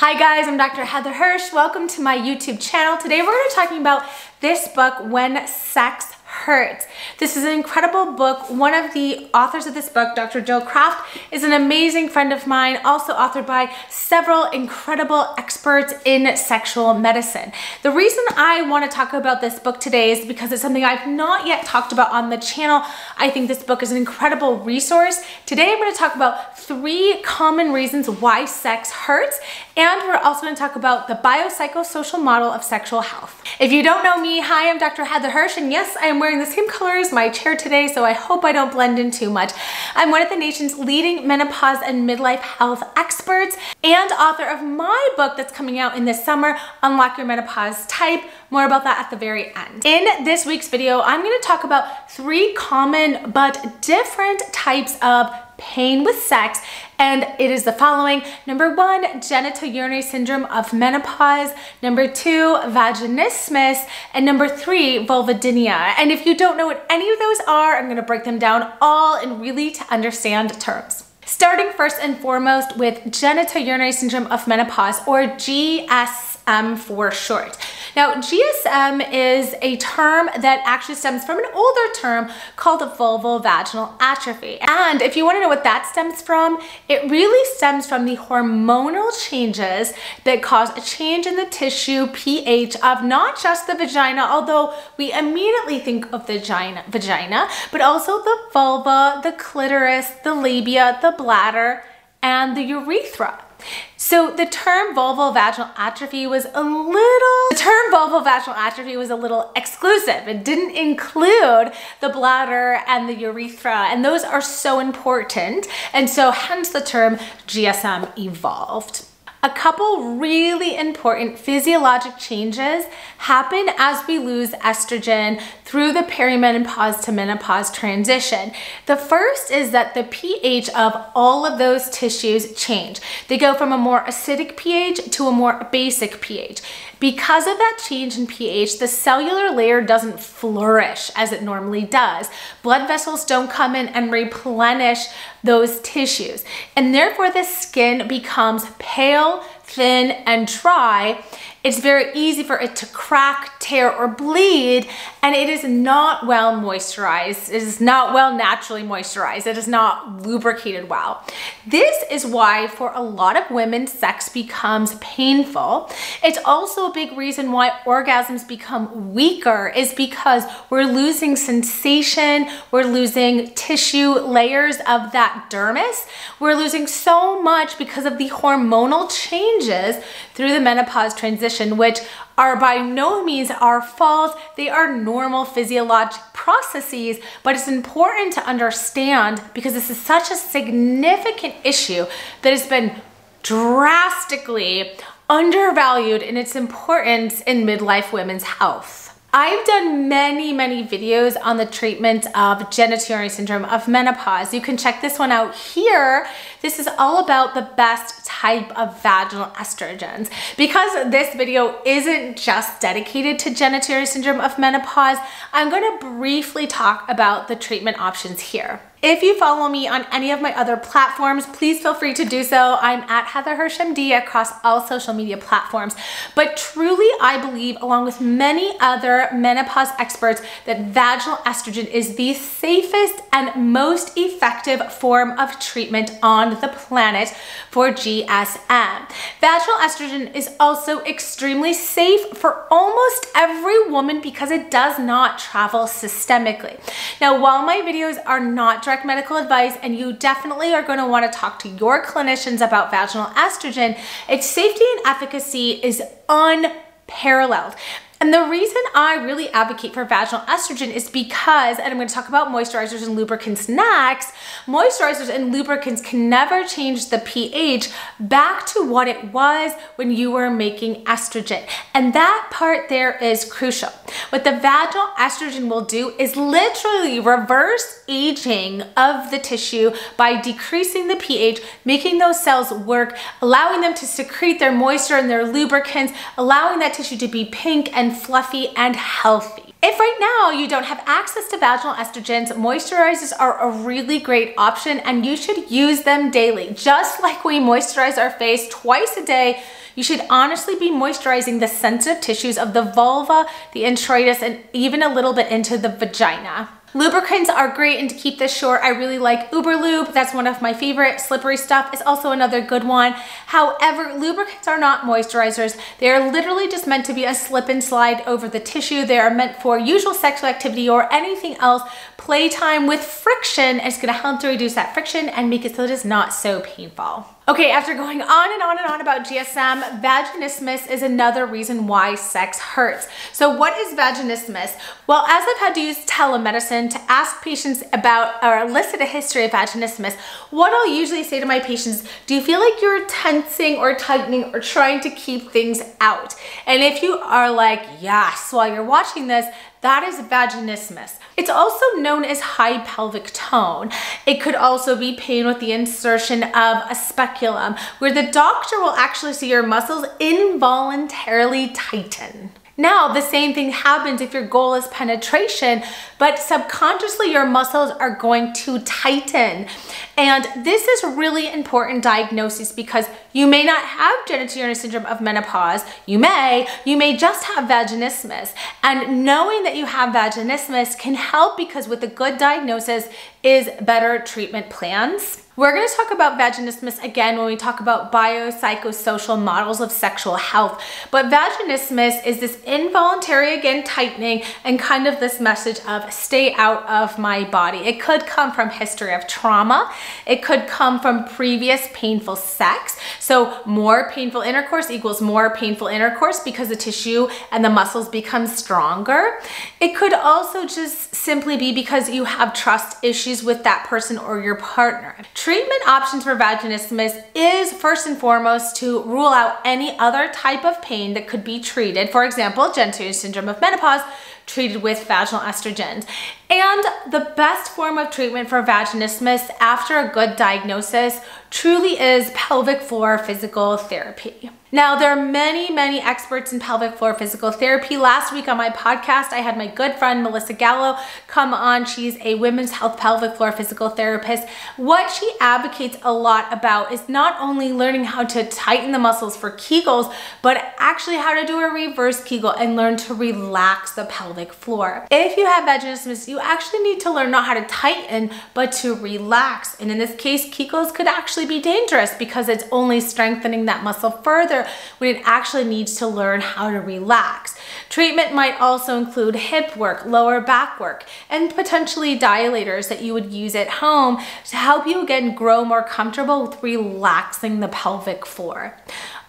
Hi guys, I'm Dr. Heather Hirsch. Welcome to my YouTube channel. Today we're going to be talking about this book, When Sex Hurts. This is an incredible book. One of the authors of this book, Dr. Joe Kraft, is an amazing friend of mine, also authored by several incredible experts in sexual medicine. The reason I want to talk about this book today is because it's something I've not yet talked about on the channel. I think this book is an incredible resource. Today I'm going to talk about 3 common reasons why sex hurts, and we're also going to talk about the biopsychosocial model of sexual health. If you don't know me, hi, I'm Dr. Heather Hirsch, and yes, I am wearing the same color as my chair today, so I hope I don't blend in too much. I'm one of the nation's leading menopause and midlife health experts and author of my book that's coming out in this summer, Unlock Your Menopause Type. More about that at the very end. In this week's video, I'm going to talk about 3 common but different types of pain with sex, and it is the following. Number 1, genitourinary syndrome of menopause. Number 2, vaginismus. And number 3, vulvodynia. And if you don't know what any of those are, I'm gonna break them down all in really to understand terms. Starting first and foremost with genitourinary syndrome of menopause, or GSM for short. Now, GSM is a term that actually stems from an older term called vulvovaginal atrophy. And if you want to know what that stems from, it really stems from the hormonal changes that cause a change in the tissue pH of not just the vagina, although we immediately think of the vagina, but also the vulva, the clitoris, the labia, the bladder, and the urethra. So the term vulvovaginal atrophy was a little exclusive. It didn't include the bladder and the urethra, and those are so important, and so hence the term GSM evolved. A couple really important physiologic changes happen as we lose estrogen through the perimenopause to menopause transition. The first is that the pH of all of those tissues change. They go from a more acidic pH to a more basic pH. Because of that change in pH, the cellular layer doesn't flourish as it normally does. Blood vessels don't come in and replenish those tissues. And therefore the skin becomes pale, thin, and dry. It's very easy for it to crack, tear, or bleed, and it is not well moisturized. It is not well naturally moisturized. It is not lubricated well. This is why for a lot of women, sex becomes painful. It's also a big reason why orgasms become weaker, is because we're losing sensation, we're losing tissue layers of that dermis. We're losing so much because of the hormonal changes through the menopause transition, which are by no means our fault. They are normal physiologic processes, but it's important to understand because this is such a significant issue that has been drastically undervalued in its importance in midlife women's health. I've done many videos on the treatment of genitourinary syndrome of menopause. You can check this one out here. This is all about the best type of vaginal estrogens. Because this video isn't just dedicated to genitourinary syndrome of menopause, I'm going to briefly talk about the treatment options here. If you follow me on any of my other platforms, please feel free to do so. I'm at Heather Hirsch MD across all social media platforms. But truly, I believe, along with many other menopause experts, that vaginal estrogen is the safest and most effective form of treatment on the planet for GSM. Vaginal estrogen is also extremely safe for almost every woman because it does not travel systemically. Now, while my videos are not direct medical advice, and you definitely are going to want to talk to your clinicians about vaginal estrogen, its safety and efficacy is unparalleled. And the reason I really advocate for vaginal estrogen is because, and I'm going to talk about moisturizers and lubricants next, moisturizers and lubricants can never change the pH back to what it was when you were making estrogen. And that part there is crucial. What the vaginal estrogen will do is literally reverse aging of the tissue by decreasing the pH, making those cells work, allowing them to secrete their moisture and their lubricants, allowing that tissue to be pink and fluffy and healthy. If right now you don't have access to vaginal estrogens, moisturizers are a really great option and you should use them daily. Just like we moisturize our face twice a day, you should honestly be moisturizing the sensitive tissues of the vulva, the introitus, and even a little bit into the vagina. Lubricants are great, and to keep this short, I really like Uber Lube. That's one of my favorite. Slippery Stuff is also another good one. However, lubricants are not moisturizers. They are literally just meant to be a slip and slide over the tissue. They are meant for usual sexual activity or anything else. Playtime with friction is going to help to reduce that friction and make it so it is not so painful. Okay, after going on and on and on about GSM, vaginismus is another reason why sex hurts. So what is vaginismus? Well, as I've had to use telemedicine to ask patients about or elicit a history of vaginismus, what I'll usually say to my patients, do you feel like you're tensing or tightening or trying to keep things out? And if you are like, yes, while you're watching this, that is vaginismus. It's also known as high pelvic tone. It could also be pain with the insertion of a speculum, where the doctor will actually see your muscles involuntarily tighten. Now, the same thing happens if your goal is penetration, but subconsciously your muscles are going to tighten. And this is really important diagnosis because you may not have genitourinary syndrome of menopause. You may just have vaginismus. And knowing that you have vaginismus can help because with a good diagnosis is better treatment plans. We're going to talk about vaginismus again when we talk about biopsychosocial models of sexual health. But vaginismus is this involuntary, again, tightening and kind of this message of stay out of my body. It could come from history of trauma. It could come from previous painful sex. So more painful intercourse equals more painful intercourse because the tissue and the muscles become stronger. It could also just simply be because you have trust issues with that person or your partner. Treatment options for vaginismus is first and foremost to rule out any other type of pain that could be treated. For example, genitourinary syndrome of menopause treated with vaginal estrogens. And the best form of treatment for vaginismus after a good diagnosis truly is pelvic floor physical therapy. Now, there are many, many experts in pelvic floor physical therapy. Last week on my podcast, I had my good friend, Melissa Gallo, come on. She's a women's health pelvic floor physical therapist. What she advocates a lot about is not only learning how to tighten the muscles for Kegels, but actually how to do a reverse Kegel and learn to relax the pelvic floor. If you have vaginismus, you actually need to learn not how to tighten, but to relax. And in this case, Kegels could actually be dangerous because it's only strengthening that muscle further when it actually needs to learn how to relax. Treatment might also include hip work, lower back work, and potentially dilators that you would use at home to help you again grow more comfortable with relaxing the pelvic floor.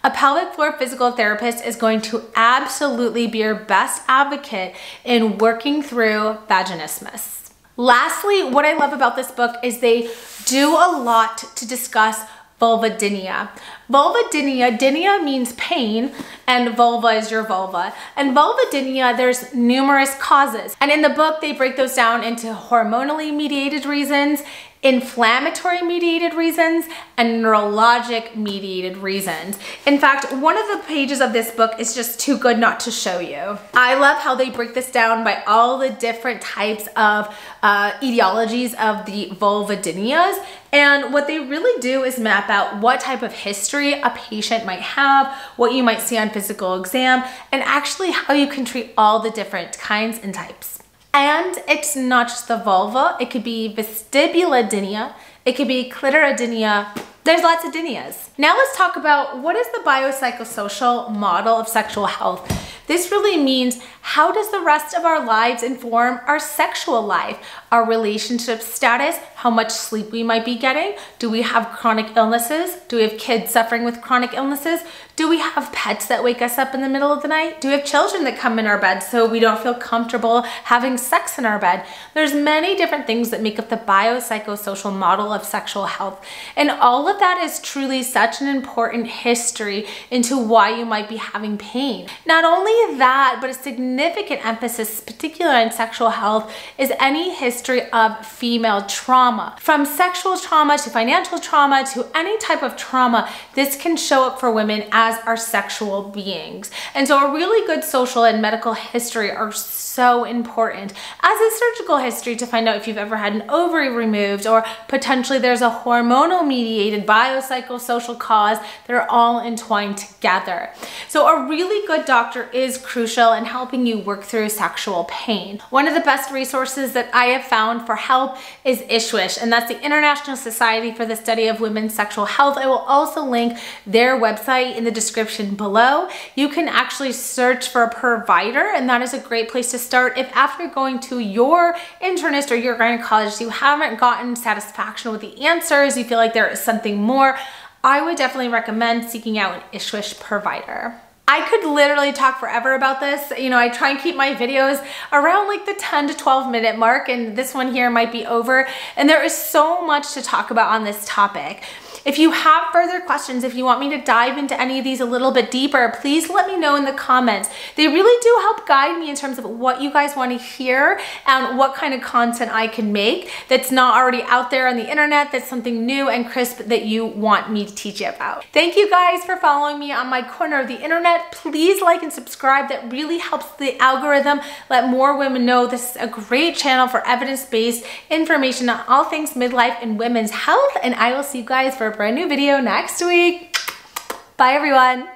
A pelvic floor physical therapist is going to absolutely be your best advocate in working through vaginismus. Lastly, what I love about this book is they do a lot to discuss vulvodynia. Vulvodynia, dynia means pain, and vulva is your vulva. And vulvodynia, there's numerous causes. And in the book, they break those down into hormonally mediated reasons, inflammatory mediated reasons, and neurologic mediated reasons. In fact, one of the pages of this book is just too good not to show you. I love how they break this down by all the different types of etiologies of the vulvodynias. And what they really do is map out what type of history a patient might have, what you might see on physical exam, and actually how you can treat all the different kinds and types. And it's not just the vulva, it could be vestibulodynia, it could be clitorodynia, there's lots of dynias. Now let's talk about what is the biopsychosocial model of sexual health. This really means how does the rest of our lives inform our sexual life, our relationship status, how much sleep we might be getting, do we have chronic illnesses, do we have kids suffering with chronic illnesses, do we have pets that wake us up in the middle of the night, do we have children that come in our bed so we don't feel comfortable having sex in our bed. There's many different things that make up the biopsychosocial model of sexual health, and all of that is truly such an important history into why you might be having pain. Not only that, but a significant emphasis, particularly on sexual health, is any history history of female trauma. From sexual trauma to financial trauma to any type of trauma, this can show up for women as our sexual beings. And so a really good social and medical history are so important, as a surgical history to find out if you've ever had an ovary removed, or potentially there's a hormonal mediated biopsychosocial cause that are all entwined together. So a really good doctor is crucial in helping you work through sexual pain. One of the best resources that I have found for help is ISSWSH, and that's the International Society for the Study of Women's Sexual Health. I will also link their website in the description below. You can actually search for a provider, and that is a great place to start if after going to your internist or your gynecologist you haven't gotten satisfaction with the answers, you feel like there is something more. I would definitely recommend seeking out an ISSWSH provider. I could literally talk forever about this. You know, I try and keep my videos around like the 10 to 12 minute mark, and this one here might be over. And there is so much to talk about on this topic. If you have further questions, if you want me to dive into any of these a little bit deeper, please let me know in the comments. They really do help guide me in terms of what you guys want to hear and what kind of content I can make that's not already out there on the internet, that's something new and crisp that you want me to teach you about. Thank you guys for following me on my corner of the internet. Please like and subscribe. That really helps the algorithm let more women know this is a great channel for evidence-based information on all things midlife and women's health, and I will see you guys for a brand new video next week. Bye everyone.